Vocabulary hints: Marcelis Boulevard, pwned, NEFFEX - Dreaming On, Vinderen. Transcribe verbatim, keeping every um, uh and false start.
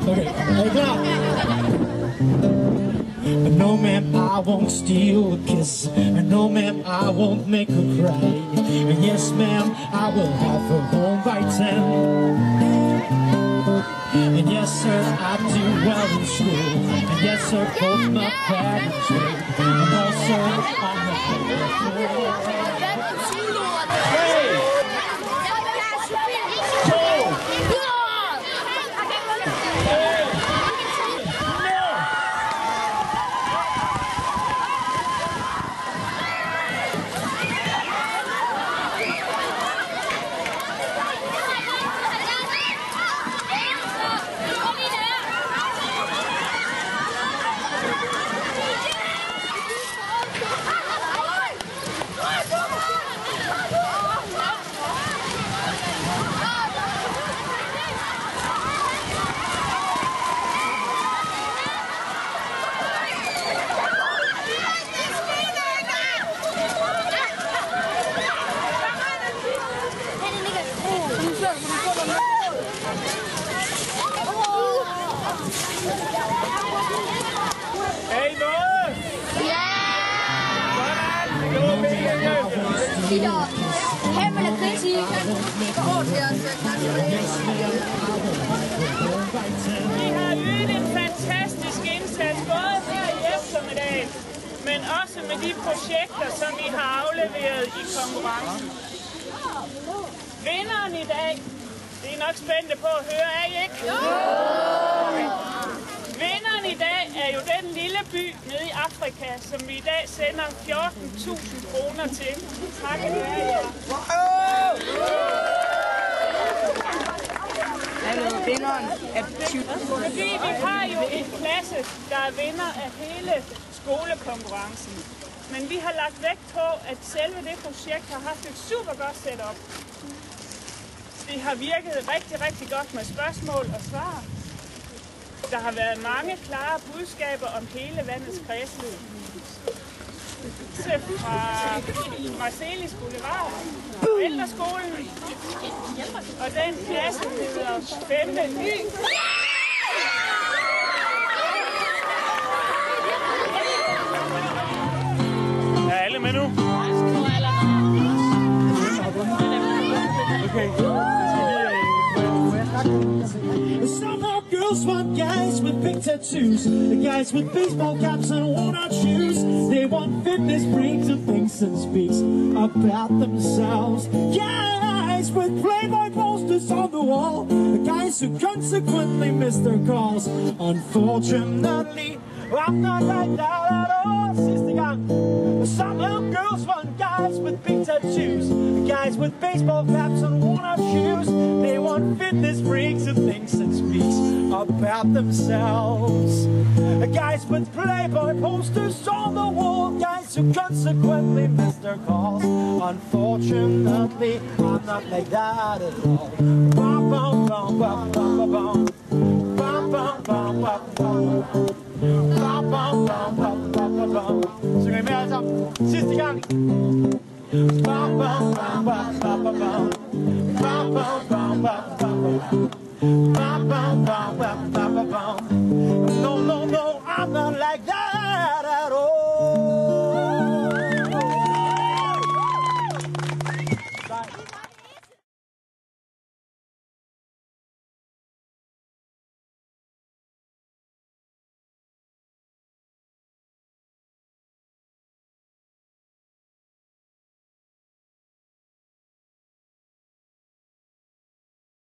Okay, hey, no. No, ma'am, I won't steal a kiss. No, ma'am, I won't make her cry. Yes, ma'am, I will have her all right now. And yes, sir, I do well in school. And yes, sir, both my parents will. And no, sir, I'm not. Hey! Vi har ydet en fantastisk indsats, både her i eftermiddag, men også med de projekter, som vi har afleveret i konkurrencen. Vinderen i dag, det er nok spændende på at høre, er I ikke? Vinderen i dag er jo den lille by nede i Afrika, som vi i dag sender fjorten tusind kroner til. Tak for det. Fordi vi har jo en klasse, der er vinder af hele skolekonkurrencen. Men vi har lagt vægt på, at selve det projekt har haft et super godt setup. Det har virket rigtig, rigtig godt med spørgsmål og svar. Der har været mange klare budskaber om hele vandets kredsløb. Fra Marcelis Boulevard, ældreskolen og den klasse, der hedder femte Y. Er alle med nu? Okay. Somehow girls want guys with big tattoos, the guys with baseball caps and worn-out shoes. They want fitness, brains, and thinks and speaks about themselves. Guys with Playboy posters on the wall, the guys who consequently miss their calls. Unfortunately, I'm not like that at all, sister gang. Somehow girls want guys with big tattoos, the guys with baseball caps and worn-out shoes. They want fitness, brains, and thinks and speaks about themselves. Guys with Playboy posters on the wall, guys who consequently miss their calls. Unfortunately, I'm not like that at all. Bum, bum, bum, bum, bum, bum. Bum, bum, bum, bum, bum. Bum, bum, bum, bum, bum, bum. Så går I med alle sammen. Sidste gang. Bum, bum, bum, bum, bum, bum. Bum, bum, bum, bum, bum, bum. Bum, bum, bum, bum, bum, bum. No, no, no, I'm not like that at all.